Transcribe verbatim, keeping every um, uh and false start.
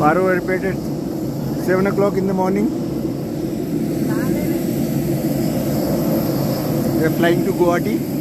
Paro Airport at seven o'clock in the morning. We are flying to Guwahati.